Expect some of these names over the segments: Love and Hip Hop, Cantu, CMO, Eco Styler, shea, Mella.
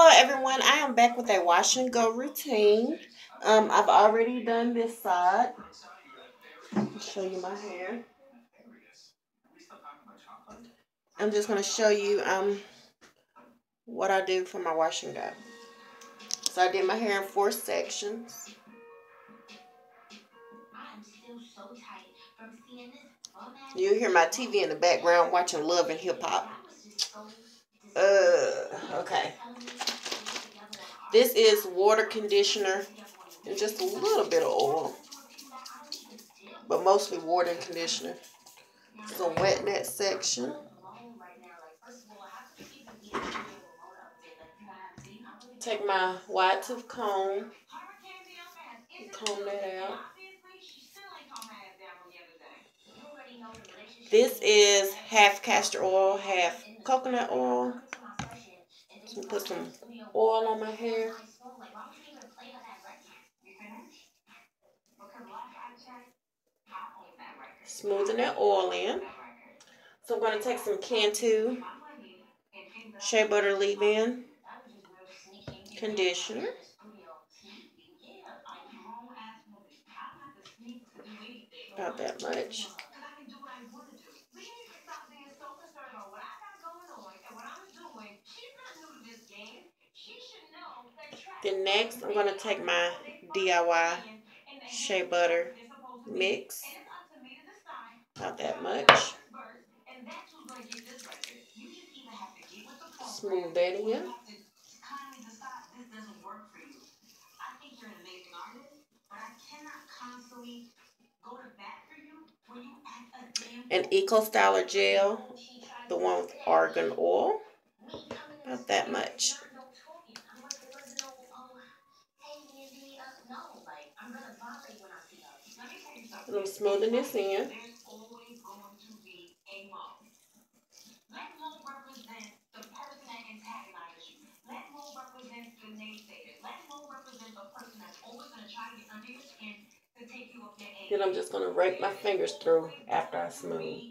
Hello everyone, I am back with a wash and go routine. I've already done this side. I'll show you my hair. I'm just going to show you what I do for my wash and go. So I did my hair in 4 sections. You hear my TV in the background watching Love and Hip Hop. Okay. This is water conditioner and just a little bit of oil, but mostly water and conditioner. So wet that section. Take my wide tooth comb and comb that out. This is half castor oil, half coconut oil. Just put some oil on my hair. Smoothing that oil in. So I'm going to take some Cantu shea butter leave-in conditioner. About that much. Then next, I'm going to take my DIY shea butter mix, about that much. Smooth that in. An Eco Styler gel, the one with argan oil, about that much. And I'm smoothing this in. Then I'm just going to rake my fingers through after I smooth.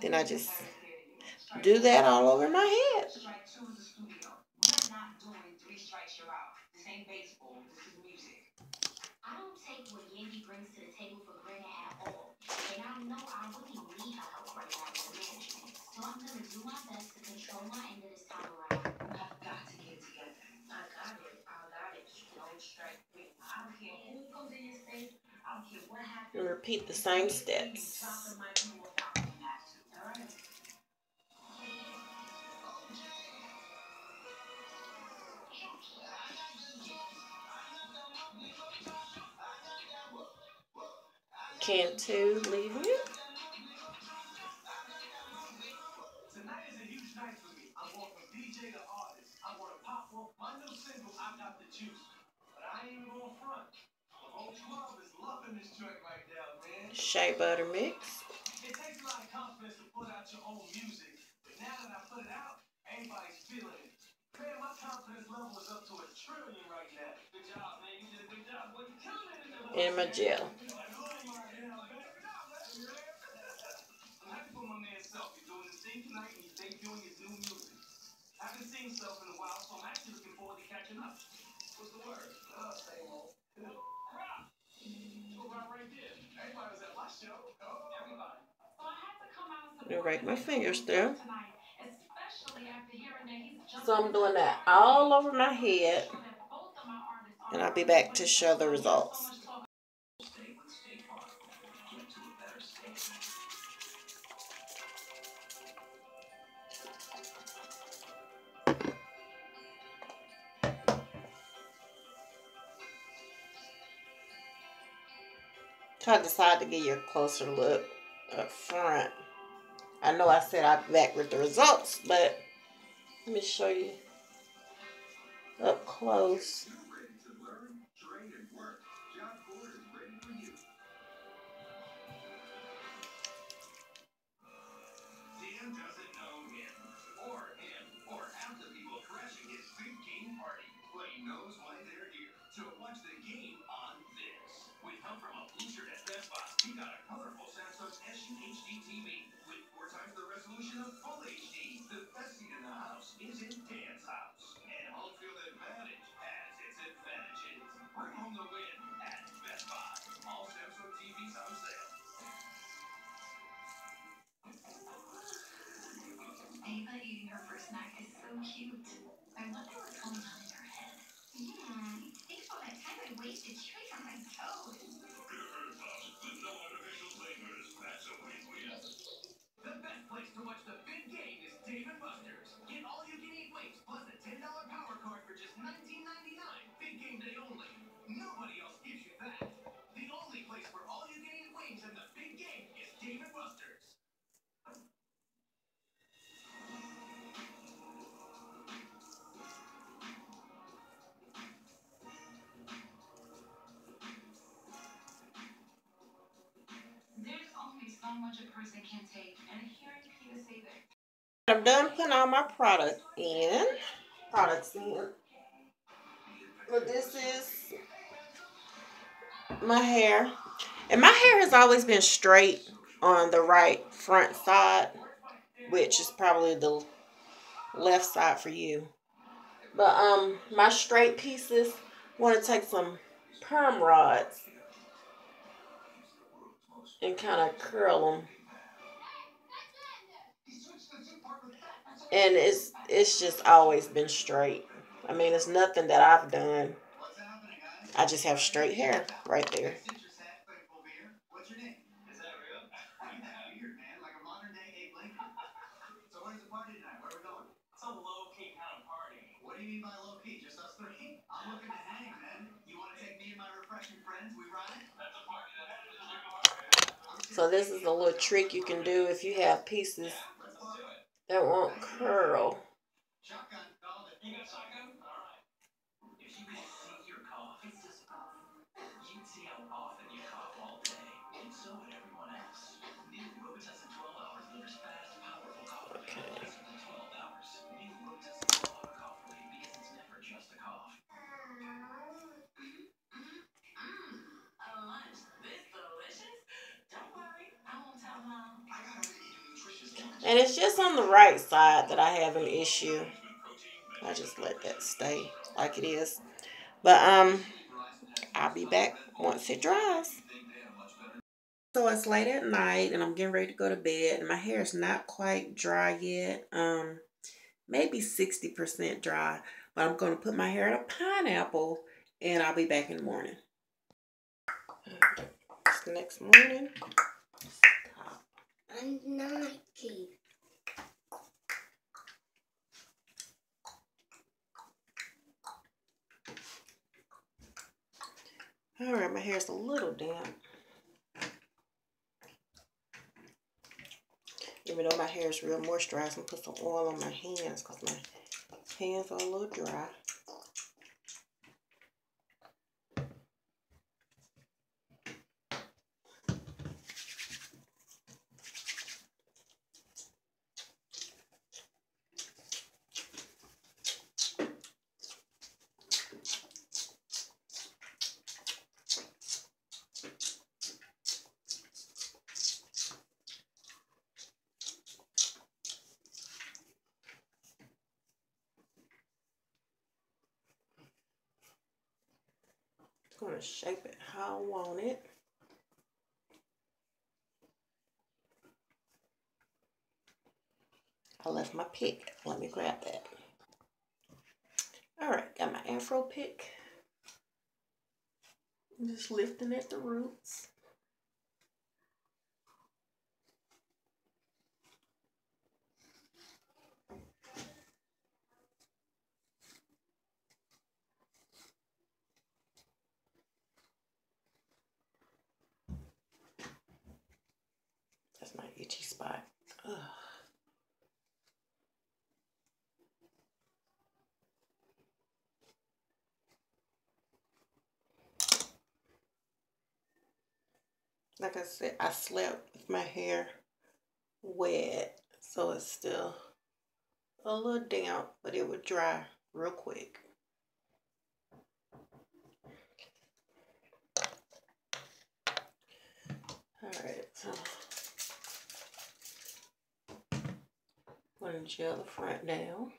Then I just do that all over my head. And repeat the same steps. Cantu leave it. Tonight is a huge night for me. I want from DJ to artist. I want to pop up my new single, I Got the Juice. But I ain't going front. The whole club is loving this joint right now, man. Shea butter mix. It takes a lot of confidence to put out your own music. But now that I put it out, everybody's feeling it. Man, my confidence level is up to a trillion right now. Good job, man. You did a good job. What you telling me? In my jail. I'm gonna rake my fingers there. So I'm doing that all over my head, and I'll be back to show the results. Try to decide to get you a closer look up front. I know I said I'd be back with the results, but let me show you up close. Knows why they're much a person can take, and hearing you say that. I'm done putting all my products in. But this is my hair. And my hair has always been straight on the right front side, which is probably the left side for you. But my straight pieces, want to take some perm rods and kind of curl them. And it's just always been straight. I mean, it's nothing that I've done. I just have straight hair right there. So this is a little trick you can do if you have pieces that won't curl. And it's just on the right side that I have an issue. I just let that stay like it is. But I'll be back once it dries. So it's late at night and I'm getting ready to go to bed. And my hair is not quite dry yet. Maybe 60% dry. But I'm going to put my hair in a pineapple and I'll be back in the morning. It's the next morning. Stop. I'm not kidding. All right, my hair's a little damp. Even though my hair is real moisturized, I'm gonna put some oil on my hands because my hands are a little dry. I'm going to shape it how I want it. I left my pick. Let me grab that. All right, got my afro pick. I'm just lifting at the roots. That's my itchy spot. Ugh. Like I said, I slept with my hair wet, so it's still a little damp, but it would dry real quick. All right, so I'm going to gel the front down.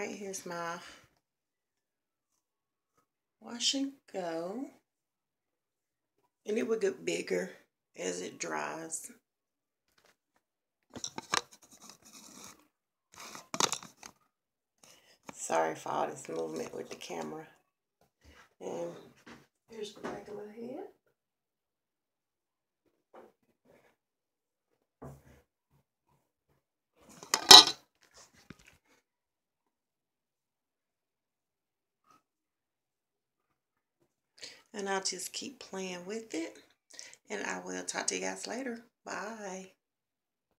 right, here's my wash and go. And it will get bigger as it dries. Sorry for all this movement with the camera. And here's the back of my head. And I'll just keep playing with it. And I will talk to you guys later. Bye.